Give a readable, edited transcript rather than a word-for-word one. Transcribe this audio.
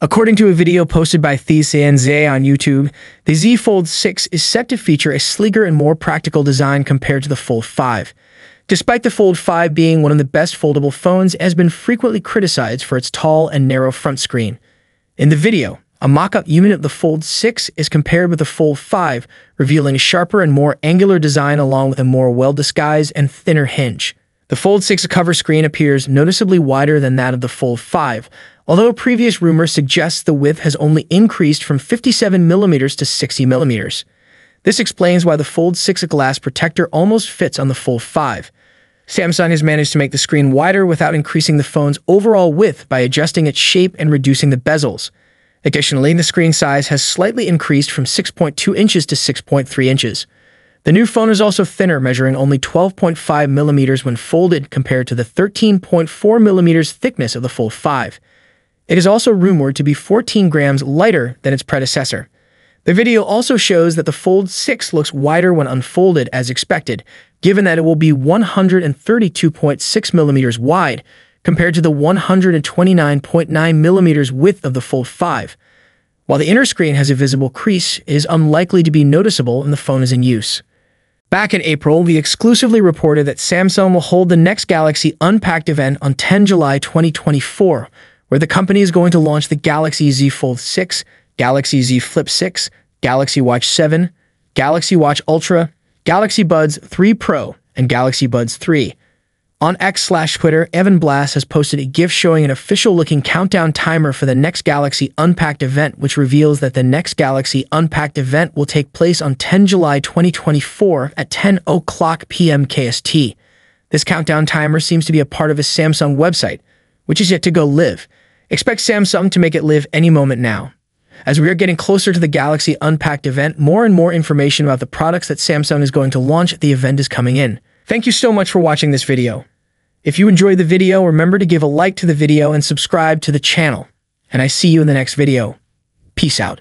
According to a video posted by TheSINZA on YouTube, the Z Fold 6 is set to feature a sleeker and more practical design compared to the Fold 5. Despite the Fold 5 being one of the best foldable phones, it has been frequently criticized for its tall and narrow front screen. In the video, a mock-up unit of the Fold 6 is compared with the Fold 5, revealing a sharper and more angular design along with a more well-disguised and thinner hinge. The Fold 6 cover screen appears noticeably wider than that of the Fold 5, although a previous rumor suggests the width has only increased from 57mm to 60mm. This explains why the Fold 6 glass protector almost fits on the Fold 5. Samsung has managed to make the screen wider without increasing the phone's overall width by adjusting its shape and reducing the bezels. Additionally, the screen size has slightly increased from 6.2 inches to 6.3 inches. The new phone is also thinner, measuring only 12.5mm when folded compared to the 13.4mm thickness of the Fold 5. It is also rumored to be 14 grams lighter than its predecessor. The video also shows that the Fold 6 looks wider when unfolded as expected, given that it will be 132.6mm wide compared to the 129.9mm width of the Fold 5. While the inner screen has a visible crease, it is unlikely to be noticeable when the phone is in use. Back in April, we exclusively reported that Samsung will hold the next Galaxy Unpacked event on 10 July 2024, where the company is going to launch the Galaxy Z Fold 6, Galaxy Z Flip 6, Galaxy Watch 7, Galaxy Watch Ultra, Galaxy Buds 3 Pro, and Galaxy Buds 3. On X/Twitter, Evan Blass has posted a GIF showing an official-looking countdown timer for the next Galaxy Unpacked event, which reveals that the next Galaxy Unpacked event will take place on 10 July 2024 at 10:00 p.m. KST. This countdown timer seems to be a part of a Samsung website, which is yet to go live. Expect Samsung to make it live any moment now. As we are getting closer to the Galaxy Unpacked event, more and more information about the products that Samsung is going to launch at the event is coming in. Thank you so much for watching this video. If you enjoyed the video, remember to give a like to the video and subscribe to the channel. And I see you in the next video. Peace out.